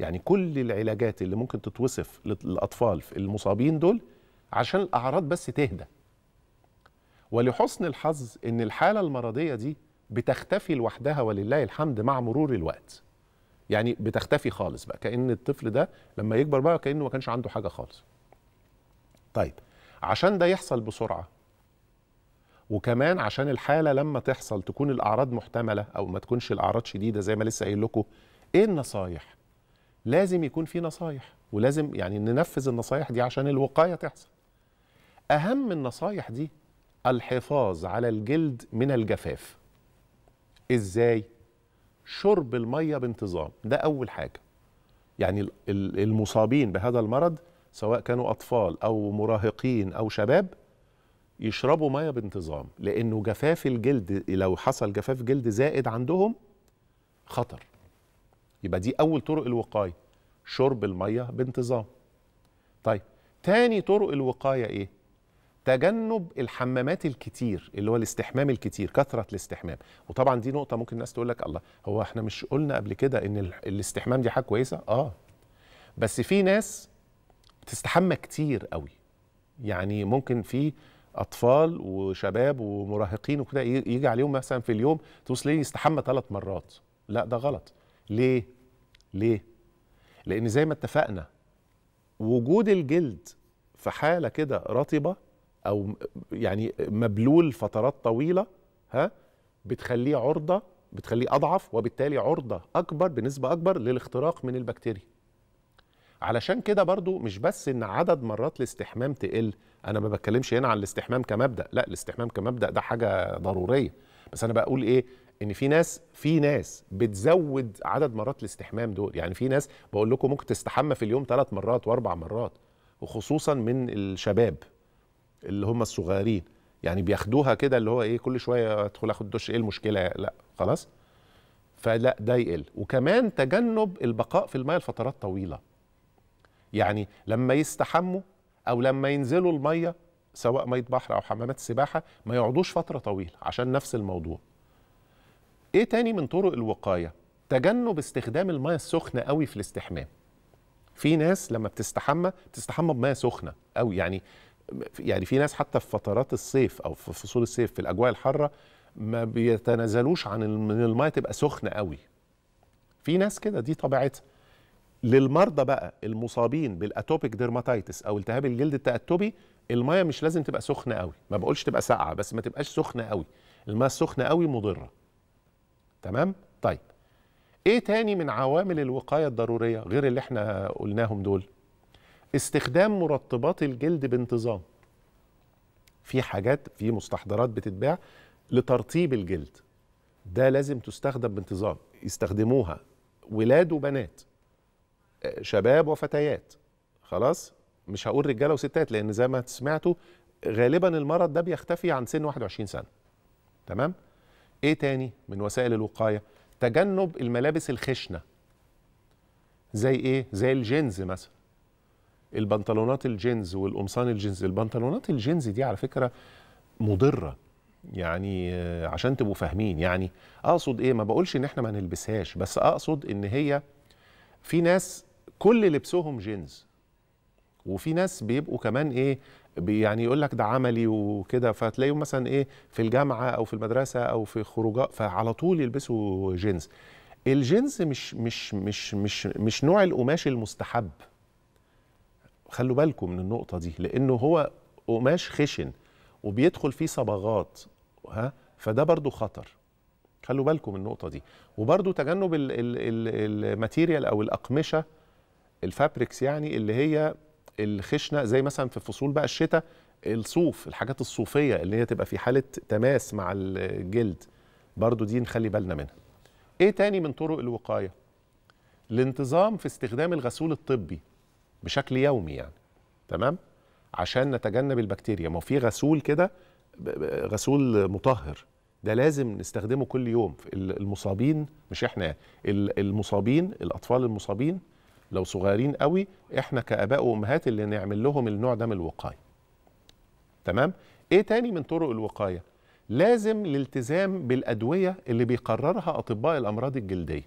يعني كل العلاجات اللي ممكن تتوصف للاطفال المصابين دول عشان الاعراض بس تهدى. ولحسن الحظ ان الحالة المرضية دي بتختفي لوحدها ولله الحمد مع مرور الوقت. يعني بتختفي خالص بقى، كأن الطفل ده لما يكبر بقى كأنه ما كانش عنده حاجة خالص. طيب عشان ده يحصل بسرعة، وكمان عشان الحالة لما تحصل تكون الأعراض محتملة أو ما تكونش الأعراض شديدة زي ما لسه قايل لكم، إيه النصايح؟ لازم يكون في نصايح، ولازم يعني ننفذ النصايح دي عشان الوقاية تحصل. أهم النصايح دي الحفاظ على الجلد من الجفاف. ازاي؟ شرب الميه بانتظام، ده اول حاجه. يعني المصابين بهذا المرض سواء كانوا اطفال او مراهقين او شباب يشربوا ميه بانتظام، لانه جفاف الجلد لو حصل جفاف جلد زائد عندهم خطر. يبقى دي اول طرق الوقايه، شرب الميه بانتظام. طيب تاني طرق الوقايه ايه؟ تجنب الحمامات الكتير، اللي هو الاستحمام الكتير، كثرة الاستحمام. وطبعا دي نقطة ممكن الناس تقول لك الله، هو احنا مش قلنا قبل كده ان الاستحمام دي حاجة كويسة؟ بس في ناس بتستحمى كتير قوي، يعني ممكن في اطفال وشباب ومراهقين وكده يجي عليهم مثلا في اليوم توصل لي يستحمى 3 مرات. لا ده غلط. ليه؟ لان زي ما اتفقنا وجود الجلد في حالة كده رطبة أو يعني مبلول فترات طويلة، بتخليه عرضة، بتخليه أضعف، وبالتالي عرضة أكبر بنسبة أكبر للاختراق من البكتيريا. علشان كده برضو مش بس إن عدد مرات الاستحمام تقل، أنا ما بتكلمش هنا عن الاستحمام كمبدأ، لا، الاستحمام كمبدأ ده حاجة ضرورية، بس أنا بقول إيه؟ إن في ناس بتزود عدد مرات الاستحمام دول. يعني في ناس بقول لكم ممكن تستحمى في اليوم 3 مرات و4 مرات، وخصوصا من الشباب اللي هم الصغيرين، يعني بياخدوها كده اللي هو ايه، كل شويه ادخل اخد دش، ايه المشكله؟ لا خلاص، فلا ده يقل. وكمان تجنب البقاء في الميه لفترات طويله، يعني لما يستحموا او لما ينزلوا الميه سواء ميه بحر او حمامات السباحه ما يقعدوش فتره طويله عشان نفس الموضوع. ايه تاني من طرق الوقايه؟ تجنب استخدام الميه السخنه قوي في الاستحمام. في ناس لما بتستحمى بميه سخنه قوي، يعني في ناس حتى في فترات الصيف او في فصول الصيف في الاجواء الحاره ما بيتنازلوش عن ان الميه تبقى سخنه قوي. في ناس كده، دي طبيعتها. للمرضى بقى المصابين بالاتوبيك ديرماتيتس او التهاب الجلد التأتبي، الميه مش لازم تبقى سخنه قوي، ما بقولش تبقى ساقعه، بس ما تبقاش سخنه قوي، الميه السخنه قوي مضره. تمام؟ طيب ايه تاني من عوامل الوقاية الضرورية غير اللي احنا قلناهم دول؟ استخدام مرطبات الجلد بانتظام. في حاجات، في مستحضرات بتتباع لترطيب الجلد، ده لازم تستخدم بانتظام، يستخدموها ولاد وبنات، شباب وفتيات، خلاص؟ مش هقول رجاله وستات، لان زي ما سمعتوا غالبا المرض ده بيختفي عن سن 21 سنه. تمام؟ ايه تاني من وسائل الوقايه؟ تجنب الملابس الخشنه. زي ايه؟ زي الجينز مثلا. البنطلونات الجينز والقمصان الجينز، البنطلونات الجينز دي على فكره مضره. يعني عشان تبقوا فاهمين، يعني اقصد ايه؟ ما بقولش ان احنا ما نلبسهاش، بس اقصد ان هي في ناس كل لبسهم جينز، وفي ناس بيبقوا كمان ايه، يعني يقول لك ده عملي وكده، فتلاقيهم مثلا ايه في الجامعه او في المدرسه او في خروجات فعلى طول يلبسوا جينز. الجينز مش نوع القماش المستحب، خلوا بالكم من النقطه دي، لانه هو قماش خشن وبيدخل فيه صبغات، ها، فده برضو خطر، خلوا بالكم من النقطه دي. وبرضو تجنب الماتيريال او الاقمشه، الفابريكس يعني اللي هي الخشنه، زي مثلا في فصول بقى الشتاء الصوف، الحاجات الصوفيه اللي هي تبقى في حاله تماس مع الجلد، برضو دي نخلي بالنا منها. ايه تاني من طرق الوقايه؟ الانتظام في استخدام الغسول الطبي بشكل يومي يعني، تمام؟ عشان نتجنب البكتيريا. ما في غسول كده، غسول مطهر، ده لازم نستخدمه كل يوم. المصابين، مش احنا، المصابين، الاطفال المصابين لو صغيرين قوي، احنا كاباء وامهات اللي نعمل لهم النوع ده من الوقايه. تمام؟ ايه تاني من طرق الوقايه؟ لازم الالتزام بالادويه اللي بيقررها اطباء الامراض الجلديه.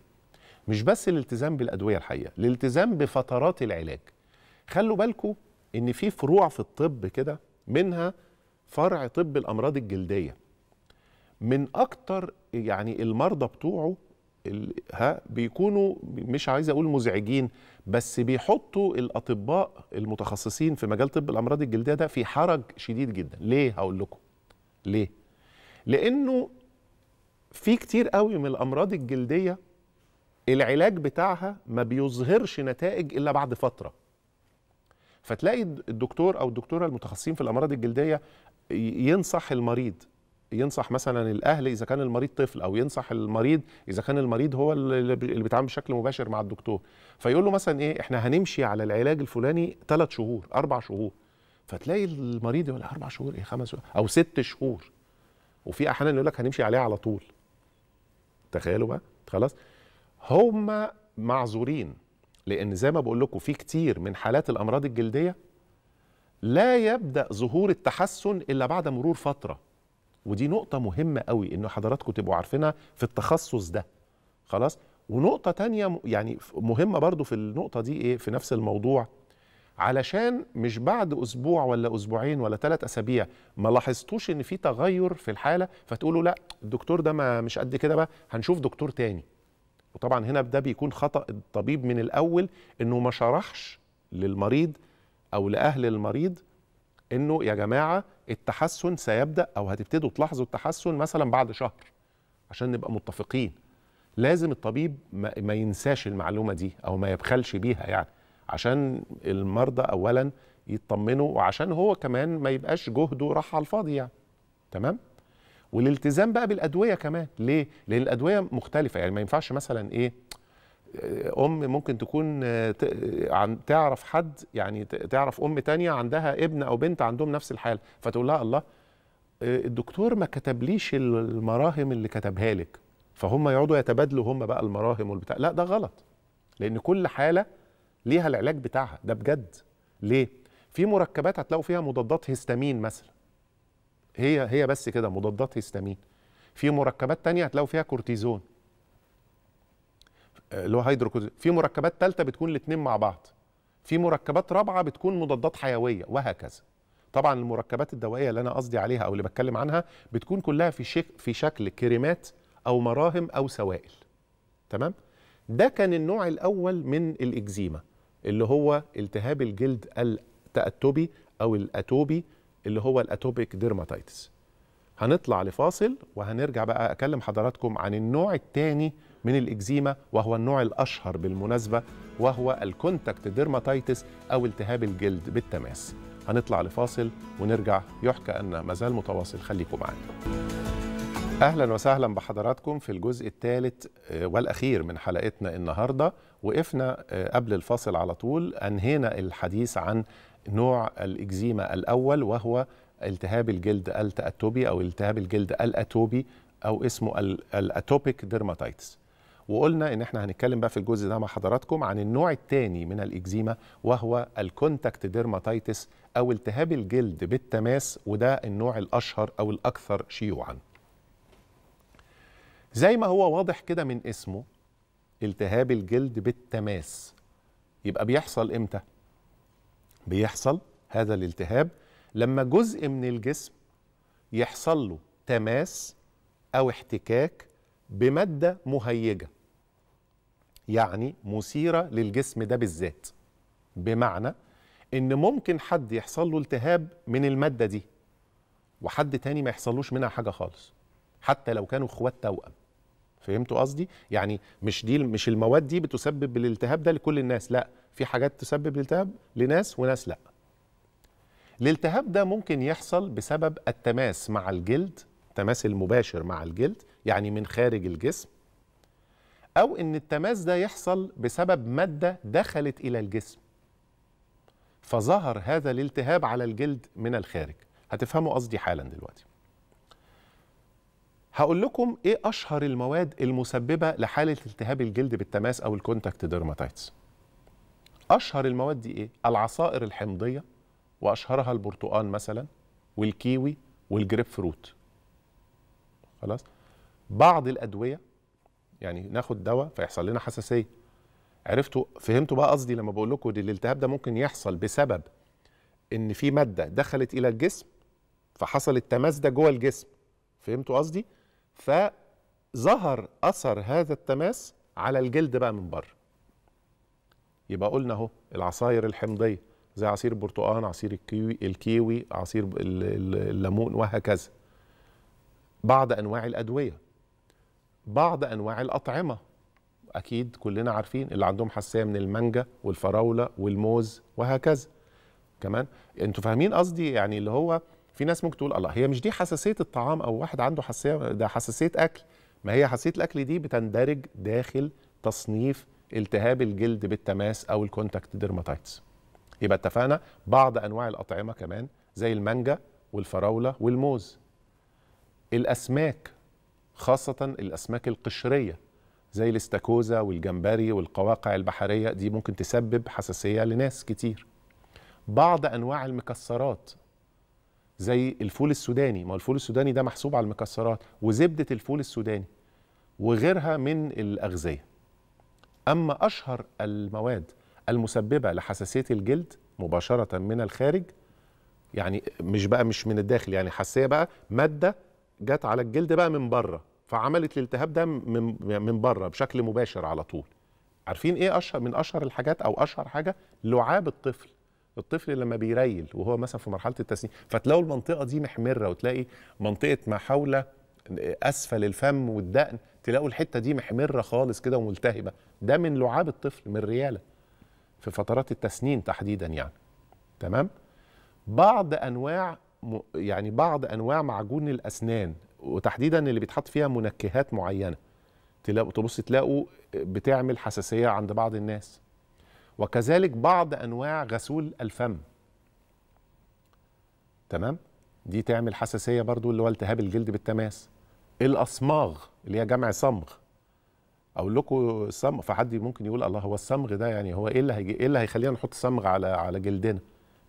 مش بس الالتزام بالادويه الحقيقه، الالتزام بفترات العلاج. خلوا بالكم ان في فروع في الطب كده، منها فرع طب الامراض الجلديه. من اكتر يعني المرضى بتوعه بيكونوا، مش عايز اقول مزعجين، بس بيحطوا الاطباء المتخصصين في مجال طب الامراض الجلديه ده في حرج شديد جدا. ليه؟ هقول لكم ليه. لانه في كتير قوي من الامراض الجلديه العلاج بتاعها ما بيظهرش نتائج الا بعد فتره، فتلاقي الدكتور او الدكتوره المتخصصين في الامراض الجلديه ينصح المريض، ينصح مثلا الاهل اذا كان المريض طفل، او ينصح المريض اذا كان المريض هو اللي بيتعامل بشكل مباشر مع الدكتور، فيقول له مثلا ايه، احنا هنمشي على العلاج الفلاني 3 شهور 4 شهور، فتلاقي المريض يقول 4 شهور ايه، 5 شهور او 6 شهور، وفي احيانا يقول لك هنمشي عليه على طول. تخيلوا بقى، خلاص هم معذورين، لان زي ما بقول لكم في كتير من حالات الامراض الجلديه لا يبدا ظهور التحسن الا بعد مرور فتره، ودي نقطه مهمه قوي ان حضراتكم تبقوا عارفينها في التخصص ده، خلاص. ونقطه تانية يعني مهمه برضو في النقطه دي، ايه، في نفس الموضوع، علشان مش بعد اسبوع ولا اسبوعين ولا 3 اسابيع ما لاحظتوش ان في تغير في الحاله، فتقولوا لا الدكتور ده ما مش قد كده، بقى هنشوف دكتور تاني. وطبعا هنا ده بيكون خطأ الطبيب من الأول، إنه ما شرحش للمريض أو لأهل المريض إنه يا جماعة التحسن سيبدأ، أو هتبتدوا تلاحظوا التحسن مثلا بعد شهر، عشان نبقى متفقين. لازم الطبيب ما ينساش المعلومة دي أو ما يبخلش بيها يعني، عشان المرضى أولا يطمنوا، وعشان هو كمان ما يبقاش جهده راح على الفاضي يعني. تمام؟ والالتزام بقى بالادويه كمان. ليه؟ لان الادويه مختلفه، يعني ما ينفعش مثلا ايه، ممكن تكون تعرف حد، يعني تعرف تانية عندها ابن او بنت عندهم نفس الحاله، فتقول لها الله الدكتور ما كتبليش المراهم اللي كتبها لك، فهم يقعدوا يتبادلوا هم بقى المراهم والبتاع. لا ده غلط، لان كل حاله ليها العلاج بتاعها ده بجد. ليه؟ في مركبات هتلاقوا فيها مضادات هيستامين مثلا، هي بس كده مضادات هيستامين. في مركبات تانية هتلاقوا فيها كورتيزون اللي هو هيدروكورتيزون. في مركبات تالتة بتكون الاتنين مع بعض. في مركبات رابعة بتكون مضادات حيوية، وهكذا. طبعا المركبات الدوائية اللي أنا قصدي عليها أو اللي بتكلم عنها بتكون كلها في شكل كريمات أو مراهم أو سوائل. تمام؟ ده كان النوع الأول من الإكزيما، اللي هو التهاب الجلد التأتبي أو الأتوبي، اللي هو الاتوبيك ديرماتايتس. هنطلع لفاصل وهنرجع بقى اكلم حضراتكم عن النوع الثاني من الإكزيما، وهو النوع الأشهر بالمناسبة، وهو الكونتاكت ديرماتايتس أو التهاب الجلد بالتماس. هنطلع لفاصل ونرجع، يحكى أن مازال متواصل، خليكم معانا. أهلا وسهلا بحضراتكم في الجزء الثالث والأخير من حلقتنا النهاردة. وقفنا قبل الفاصل على طول، أنهينا الحديث عن نوع الإكزيما الأول، وهو التهاب الجلد التأتوبي أو التهاب الجلد الأتوبي أو اسمه الأتوبيك ديرماتايتس. وقلنا إن احنا هنتكلم بقى في الجزء ده مع حضراتكم عن النوع الثاني من الإكزيما، وهو الكونتاكت ديرماتايتس أو التهاب الجلد بالتماس، وده النوع الأشهر أو الأكثر شيوعا. زي ما هو واضح كده من اسمه، التهاب الجلد بالتماس، يبقى بيحصل امتى؟ بيحصل هذا الالتهاب لما جزء من الجسم يحصل له تماس أو احتكاك بمادة مهيجة، يعني مثيرة للجسم ده بالذات. بمعنى إن ممكن حد يحصل له التهاب من المادة دي وحد تاني ما يحصلوش منها حاجة خالص، حتى لو كانوا اخوات توأم. فهمتوا قصدي؟ يعني مش المواد دي بتسبب الالتهاب ده لكل الناس، لا، في حاجات تسبب الالتهاب لناس وناس لا. الالتهاب ده ممكن يحصل بسبب التماس مع الجلد، التماس المباشر مع الجلد، يعني من خارج الجسم، أو إن التماس ده يحصل بسبب مادة دخلت إلى الجسم فظهر هذا الالتهاب على الجلد من الخارج. هتفهموا قصدي حالا دلوقتي. هقول لكم ايه اشهر المواد المسببه لحاله التهاب الجلد بالتماس او الكونتاكت ديرماتايتس. اشهر المواد دي ايه؟ العصائر الحمضيه، واشهرها البرتقال مثلا والكيوي والجريب فروت. خلاص؟ بعض الادويه، يعني ناخد دواء فيحصل لنا حساسيه. عرفتوا؟ فهمتوا بقى قصدي لما بقول لكم الالتهاب ده ممكن يحصل بسبب ان في ماده دخلت الى الجسم فحصل التماس ده جوه الجسم. فهمتوا قصدي؟ فظهر اثر هذا التماس على الجلد بقى من بره. يبقى قلنا اهو العصاير الحمضيه زي عصير البرتقال، عصير الكيوي، عصير الليمون، وهكذا. بعض انواع الادويه، بعض انواع الاطعمه، اكيد كلنا عارفين اللي عندهم حساسيه من المانجا والفراوله والموز وهكذا. كمان انتوا فاهمين قصدي، يعني اللي هو في ناس ممكن تقول الله هي مش دي حساسية الطعام، أو واحد عنده حساسية ده حساسية أكل. ما هي حساسية الأكل دي بتندرج داخل تصنيف التهاب الجلد بالتماس أو الكونتاكت ديرماتايتس. يبقى اتفقنا بعض أنواع الأطعمة كمان زي المانجا والفراولة والموز. الأسماك، خاصة الأسماك القشرية زي الاستاكوزا والجمبري والقواقع البحرية، دي ممكن تسبب حساسية لناس كتير. بعض أنواع المكسرات زي الفول السوداني، ما الفول السوداني ده محسوب على المكسرات، وزبدة الفول السوداني وغيرها من الأغذية. أما أشهر المواد المسببة لحساسية الجلد مباشرة من الخارج، يعني مش من الداخل، يعني حساسية بقى مادة جت على الجلد بقى من بره فعملت الالتهاب ده من بره بشكل مباشر على طول. عارفين إيه أشهر من أشهر الحاجات أو أشهر حاجة؟ لعاب الطفل. الطفل لما بيريل وهو مثلا في مرحله التسنين، فتلاقوا المنطقه دي محمره، وتلاقي منطقه ما حول اسفل الفم والدقن تلاقوا الحته دي محمره خالص كده وملتهبه، ده من لعاب الطفل من الرياله في فترات التسنين تحديدا يعني. تمام؟ بعض انواع معجون الاسنان، وتحديدا اللي بيتحط فيها منكهات معينه، تلاقوا بتعمل حساسيه عند بعض الناس. وكذلك بعض أنواع غسول الفم. تمام؟ دي تعمل حساسية برضو، اللي هو التهاب الجلد بالتماس. الأصماغ اللي هي جمع صمغ. أقول لكم صمغ، فحد ممكن يقول الله هو الصمغ ده يعني هو إيه اللي هيخلينا نحط صمغ على جلدنا؟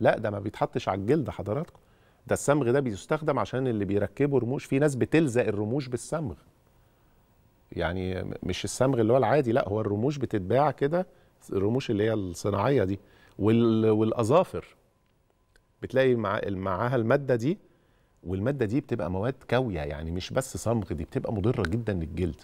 لا، ده ما بيتحطش على الجلد حضراتكم. ده الصمغ ده بيستخدم عشان اللي بيركبوا رموش، في ناس بتلزق الرموش بالصمغ. يعني مش الصمغ اللي هو العادي، لا، هو الرموش بتتباع كده، الرموش اللي هي الصناعيه دي، والاظافر بتلاقي معاها الماده دي، والماده دي بتبقى مواد كاويه، يعني مش بس صمغ، دي بتبقى مضره جدا للجلد.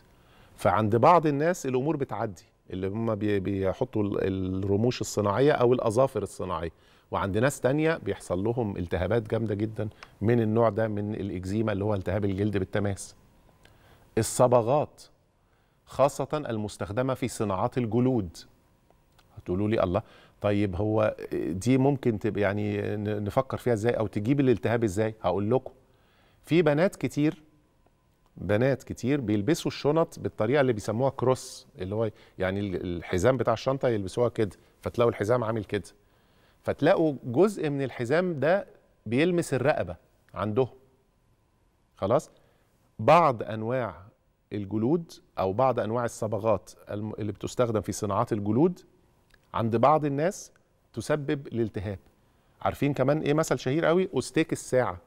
فعند بعض الناس الامور بتعدي، اللي هم بيحطوا الرموش الصناعيه او الاظافر الصناعيه، وعند ناس تانية بيحصل لهم التهابات جامده جدا من النوع ده من الاكزيما اللي هو التهاب الجلد بالتماس. الصبغات، خاصة المستخدمة في صناعات الجلود. هتقولوا لي الله، طيب هو دي ممكن تبقى يعني نفكر فيها ازاي او تجيب الالتهاب ازاي؟ هقول لكم، في بنات كتير بيلبسوا الشنط بالطريقه اللي بيسموها كروس، اللي هو يعني الحزام بتاع الشنطه يلبسوها كده، فتلاقوا الحزام عامل كده، فتلاقوا جزء من الحزام ده بيلمس الرقبه عندهم. خلاص، بعض انواع الجلود او بعض انواع الصبغات اللي بتستخدم في صناعات الجلود عند بعض الناس تسبب الالتهاب. عارفين كمان ايه مثل شهير قوي؟ أستيك الساعة،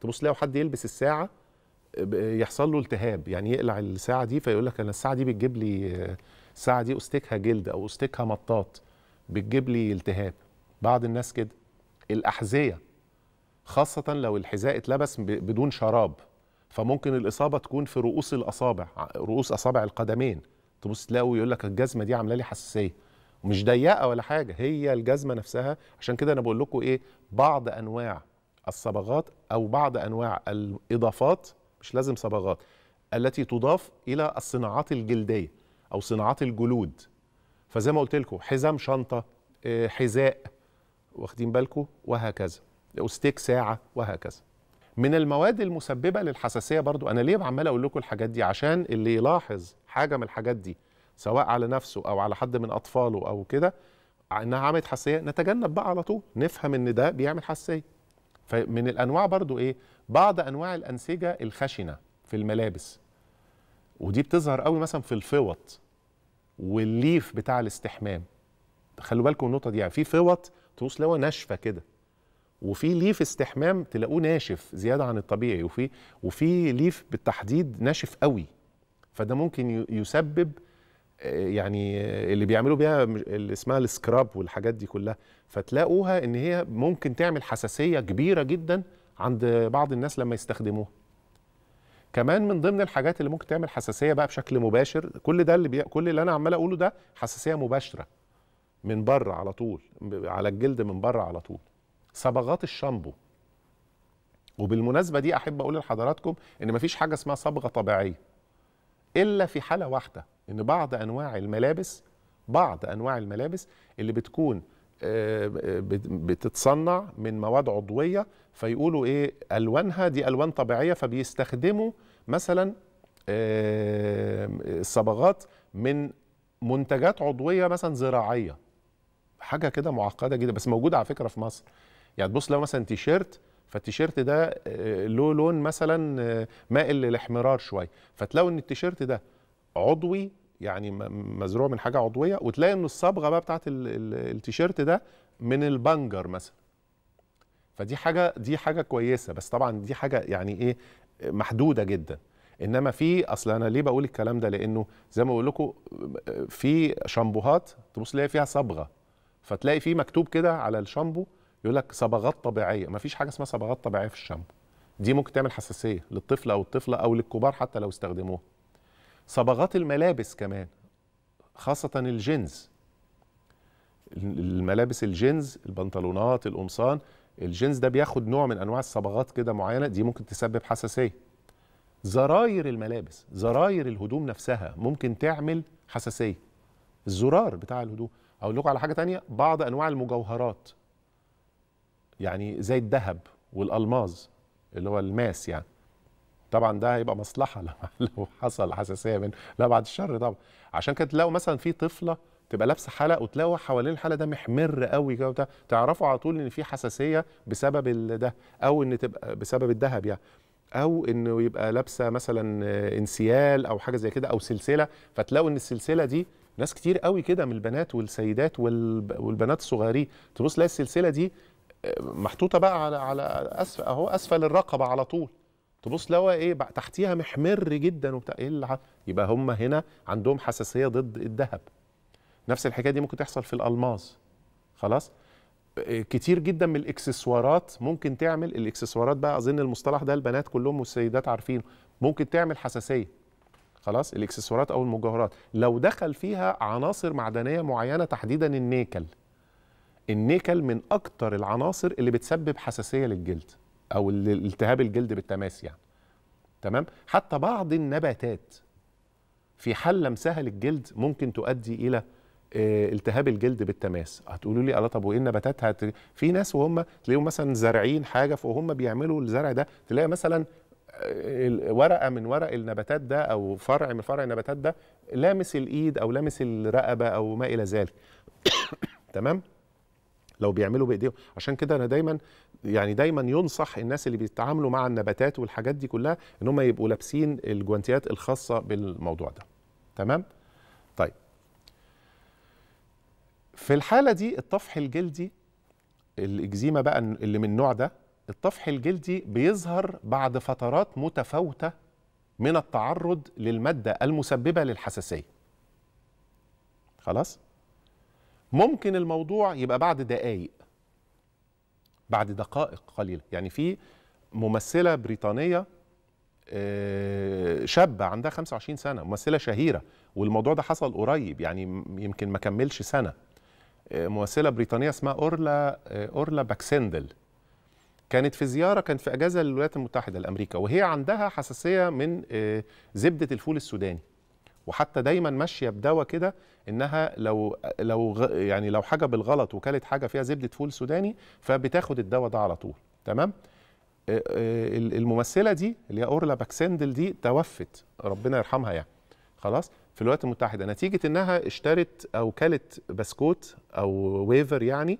تبص لو حد يلبس الساعة يحصل له التهاب، يعني يقلع الساعة دي فيقول لك أنا الساعة دي بتجيب لي، الساعة دي أستيكها جلد أو أستيكها مطاط بتجيب لي التهاب. بعض الناس كده. الأحذية خاصة لو الحذاء اتلبس بدون شراب، فممكن الإصابة تكون في رؤوس الأصابع، رؤوس أصابع القدمين، تبص تلاقوا يقول لك الجزمه دي عامله لي حساسيه، ومش ضيقه ولا حاجه، هي الجزمه نفسها. عشان كده انا بقول لكم ايه، بعض انواع الصبغات او بعض انواع الاضافات، مش لازم صبغات، التي تضاف الى الصناعات الجلديه او صناعات الجلود. فزي ما قلت لكم حزام شنطه، حذاء، واخدين بالكم، وهكذا، أستيك ساعه وهكذا. من المواد المسببه للحساسيه برضو، انا ليه عمال اقول لكم الحاجات دي؟ عشان اللي يلاحظ حاجه من الحاجات دي سواء على نفسه او على حد من اطفاله او كده انها عملت حساسيه، نتجنب بقى على طول، نفهم ان ده بيعمل حساسيه. فمن الانواع برضو ايه، بعض انواع الانسجه الخشنه في الملابس، ودي بتظهر قوي مثلا في الفوط والليف بتاع الاستحمام. خلوا بالكم النقطه دي، يعني في فوط تروس لو ناشفه كده، وفي ليف استحمام تلاقوه ناشف زياده عن الطبيعي، وفي ليف بالتحديد ناشف قوي. فده ممكن يسبب يعني اللي بيعملوا بيها اللي اسمها السكراب والحاجات دي كلها، فتلاقوها ان هي ممكن تعمل حساسيه كبيره جدا عند بعض الناس لما يستخدموها. كمان من ضمن الحاجات اللي ممكن تعمل حساسيه بقى بشكل مباشر، كل ده كل اللي انا عمال اقوله ده حساسيه مباشره من بره على طول، على الجلد من بره على طول، صبغات الشامبو. وبالمناسبه دي احب اقول لحضراتكم ان مفيش حاجه اسمها صبغه طبيعيه الا في حاله واحده، ان بعض انواع الملابس اللي بتكون بتتصنع من مواد عضويه، فيقولوا ايه الوانها دي الوان طبيعيه، فبيستخدموا مثلا الصبغات من منتجات عضويه مثلا زراعيه، حاجه كده معقده جدا بس موجوده على فكره في مصر. يعني تبص لو مثلا تيشيرت، فالتيشيرت ده له لون مثلا مائل للاحمرار شويه، فتلاقوا ان التيشيرت ده عضوي، يعني مزروع من حاجه عضويه، وتلاقي ان الصبغه بقى بتاعت التيشيرت ده من البنجر مثلا. فدي حاجه، دي حاجه كويسه، بس طبعا دي حاجه يعني ايه محدوده جدا. انما في، اصل انا ليه بقول الكلام ده؟ لانه زي ما بقول لكم في شامبوهات تبص تلاقي فيها صبغه، فتلاقي فيه مكتوب كده على الشامبو يقول لك صبغات طبيعيه، مفيش حاجه اسمها صبغات طبيعيه في الشامبو. دي ممكن تعمل حساسيه للطفل او الطفله او للكبار حتى لو استخدموها. صبغات الملابس كمان، خاصه الجينز، الملابس الجينز، البنطلونات، القمصان، الجينز ده بياخد نوع من انواع الصبغات كده معينه، دي ممكن تسبب حساسيه. زراير الملابس، زراير الهدوم نفسها ممكن تعمل حساسيه، الزرار بتاع الهدوم. اقول لكم على حاجه ثانيه، بعض انواع المجوهرات، يعني زي الذهب والالماظ اللي هو الماس، يعني طبعا ده هيبقى مصلحه لو حصل حساسيه منه، لا بعد الشر طبعا. عشان كده تلاقوا مثلا في طفله تبقى لابسه حلق وتلاقوا حوالين الحلق ده محمر قوي كده، تعرفوا على طول ان في حساسيه بسبب ده، او ان تبقى بسبب الذهب يعني، او انه يبقى لابسه مثلا انسيال او حاجه زي كده او سلسله، فتلاقوا ان السلسله دي ناس كتير قوي كده من البنات والسيدات والبنات الصغيرين تبص تلاقي السلسله دي محطوطه بقى على اسفل، اهو اسفل الرقبه على طول، تبص تلاقي ايه بقى تحتيها محمر جدا وبتاع ايه اللي يبقى هم هنا عندهم حساسيه ضد الذهب. نفس الحكايه دي ممكن تحصل في الالماس. خلاص، كتير جدا من الاكسسوارات ممكن تعمل، الاكسسوارات بقى اظن المصطلح ده البنات كلهم والسيدات عارفينه، ممكن تعمل حساسيه. خلاص، الاكسسوارات او المجوهرات لو دخل فيها عناصر معدنيه معينه، تحديدا النيكل. النيكل من اكتر العناصر اللي بتسبب حساسيه للجلد او التهاب الجلد بالتماس يعني. تمام، حتى بعض النباتات، في حل لمسها للجلد ممكن تؤدي الى التهاب الجلد بالتماس. هتقولوا لي طب وايه النباتات؟ في ناس وهم تلاقيهم مثلا زارعين حاجه، فهم بيعملوا الزرع ده تلاقي مثلا ورقه من ورق النباتات ده او فرع من فرع النباتات ده لامس الايد او لامس الرقبه او ما الى ذلك. تمام؟ لو بيعملوا بايديهم. عشان كده انا دايما دايما ينصح الناس اللي بيتعاملوا مع النباتات والحاجات دي كلها ان هم يبقوا لابسين الجوانتيات الخاصه بالموضوع ده. تمام؟ طيب. في الحاله دي الطفح الجلدي، الاكزيما بقى اللي من النوع ده، الطفح الجلدي بيظهر بعد فترات متفاوته من التعرض للماده المسببه للحساسيه. خلاص؟ ممكن الموضوع يبقى بعد دقائق قليله. في ممثله بريطانيه شابه عندها 25 سنه، ممثله شهيره، والموضوع ده حصل قريب، يمكن ما كملش سنه. ممثله بريطانيه اسمها اورلا باكسندل، كانت في زياره، كانت في اجازه للولايات المتحده الامريكا، وهي عندها حساسيه من زبده الفول السوداني، وحتى دايما ماشيه بدواء كده انها لو حاجه بالغلط وكلت حاجه فيها زبده فول سوداني فبتاخد الدواء ده على طول. تمام؟ الممثله دي اللي هي اورلا باكسندل دي توفت، ربنا يرحمها، خلاص، في الولايات المتحده نتيجه انها اشترت او كلت بسكوت او ويفر،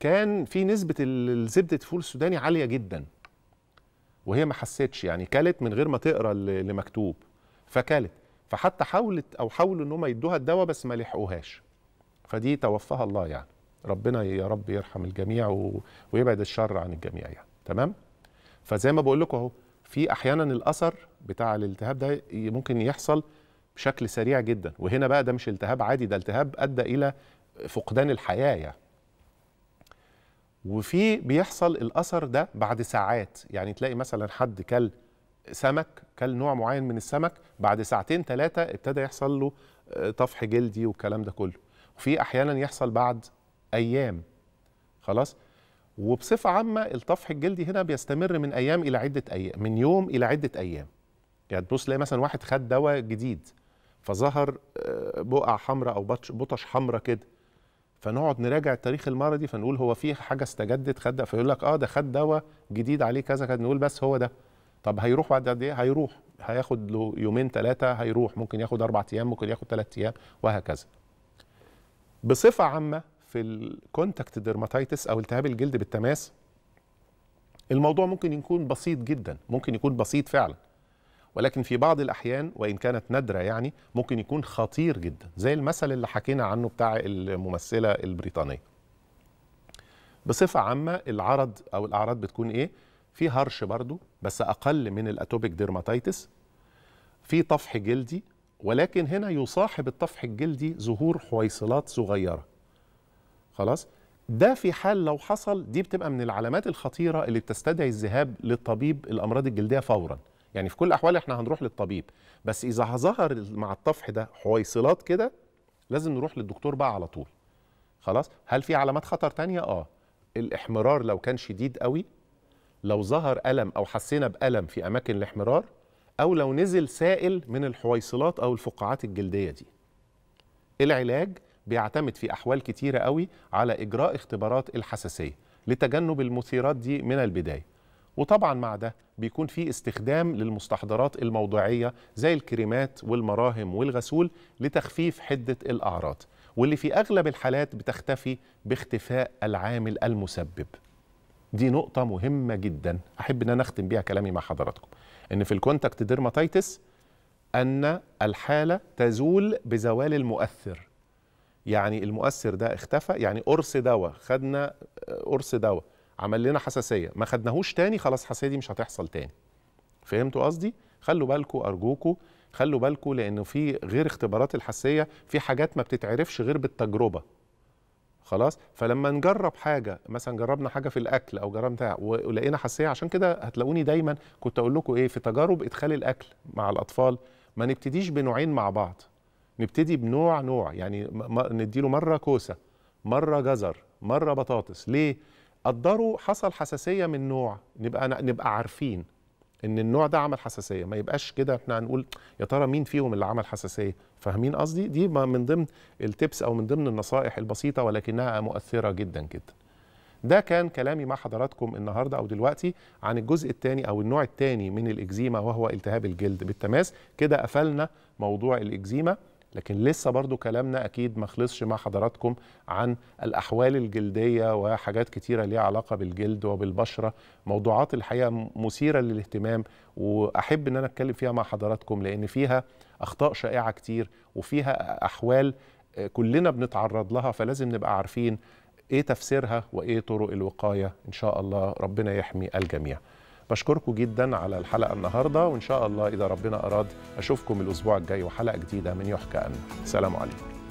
كان في نسبه الزبده الفول السوداني عاليه جدا، وهي ما حستش، كلت من غير ما تقرا اللي مكتوب فكلت، فحتى حاولوا ان هم يدوها الدواء بس ما لحقوهاش، فدي توفاها الله، ربنا يا رب يرحم الجميع ويبعد الشر عن الجميع، تمام؟ فزي ما بقول لكم اهو، في احيانا الاثر بتاع الالتهاب ده ممكن يحصل بشكل سريع جدا، وهنا بقى ده مش التهاب عادي، ده التهاب ادى الى فقدان الحياه، وفي بيحصل الاثر ده بعد ساعات، تلاقي مثلا حد كل نوع معين من السمك، بعد ساعتين ثلاثة ابتدى يحصل له طفح جلدي والكلام ده كله، وفي أحيانا يحصل بعد أيام، خلاص؟ وبصفة عامة الطفح الجلدي هنا بيستمر من أيام إلى عدة أيام، من يوم إلى عدة أيام، تبص تلاقي مثلا واحد خد دواء جديد فظهر بقع حمراء أو بطش حمراء كده، فنقعد نراجع التاريخ المرضي فنقول هو في حاجة استجدت خد، فيقول لك ده خد دواء جديد عليه كذا كذا، نقول بس هو ده. طب هيروح بعد قد ايه؟ هيروح، هياخد له يومين ثلاثه، هيروح، ممكن ياخد 4 ايام، ممكن ياخد 3 ايام، وهكذا. بصفه عامه في الكونتاكت ديرماتايتس او التهاب الجلد بالتماس الموضوع ممكن يكون بسيط جدا، ممكن يكون بسيط فعلا، ولكن في بعض الاحيان وان كانت نادره ممكن يكون خطير جدا، زي المثل اللي حكينا عنه بتاع الممثله البريطانيه. بصفه عامه العرض او الاعراض بتكون ايه؟ في هرش برضو بس أقل من الأتوبيك ديرماتايتس، في طفح جلدي، ولكن هنا يصاحب الطفح الجلدي ظهور حويصلات صغيرة، خلاص؟ ده في حال لو حصل دي بتبقى من العلامات الخطيرة اللي بتستدعي الذهاب للطبيب الأمراض الجلدية فورا، في كل الأحوال احنا هنروح للطبيب، بس إذا ظهر مع الطفح ده حويصلات كده لازم نروح للدكتور بقى على طول، خلاص؟ هل في علامات خطر تانية؟ الإحمرار لو كان شديد قوي، لو ظهر ألم أو حسينا بألم في أماكن الاحمرار، أو لو نزل سائل من الحويصلات أو الفقاعات الجلدية دي. العلاج بيعتمد في أحوال كتيرة قوي على إجراء اختبارات الحساسية لتجنب المثيرات دي من البداية، وطبعا مع ده بيكون في استخدام للمستحضرات الموضعية زي الكريمات والمراهم والغسول لتخفيف حدة الأعراض، واللي في أغلب الحالات بتختفي باختفاء العامل المسبب. دي نقطة مهمة جدا أحب إن أنا أختم بيها كلامي مع حضراتكم، إن في الكونتاكت ديرماتايتس أن الحالة تزول بزوال المؤثر، المؤثر ده اختفى، قرص دواء خدنا، قرص دواء عمل لنا حساسية ما خدناهوش تاني، خلاص الحساسية دي مش هتحصل تاني. فهمتوا قصدي؟ خلوا بالكم أرجوكم، خلوا بالكم، لأنه في غير اختبارات الحساسية في حاجات ما بتتعرفش غير بالتجربة، خلاص؟ فلما نجرب حاجه، مثلا جربنا حاجه في الاكل او جربنا ولقينا حساسيه، عشان كده هتلاقوني دايما كنت اقول لكم في تجارب ادخال الاكل مع الاطفال ما نبتديش بنوعين مع بعض، نبتدي بنوع نوع، نديله مره كوسه، مره جزر، مره بطاطس، ليه؟ قدروا حصل حساسيه من نوع، نبقى عارفين ان النوع ده عمل حساسيه، ما يبقاش كده احنا هنقول يا ترى مين فيهم اللي عمل حساسيه، فاهمين قصدي؟ دي من ضمن التبس او من ضمن النصائح البسيطه ولكنها مؤثره جدا جدا. ده كان كلامي مع حضراتكم النهارده او دلوقتي عن الجزء الثاني او النوع الثاني من الاكزيما وهو التهاب الجلد بالتماس. كده قفلنا موضوع الاكزيما، لكن لسه برضو كلامنا اكيد ما خلصش مع حضراتكم عن الاحوال الجلديه وحاجات كتيره ليها علاقه بالجلد وبالبشره، موضوعات الحقيقه مثيره للاهتمام واحب ان انا اتكلم فيها مع حضراتكم لان فيها اخطاء شائعه كتير وفيها احوال كلنا بنتعرض لها، فلازم نبقى عارفين ايه تفسيرها وايه طرق الوقايه. ان شاء الله ربنا يحمي الجميع. بشكركم جدا على الحلقه النهارده، وان شاء الله اذا ربنا اراد اشوفكم الاسبوع الجاي وحلقه جديده من يحكى أن. سلام عليكم.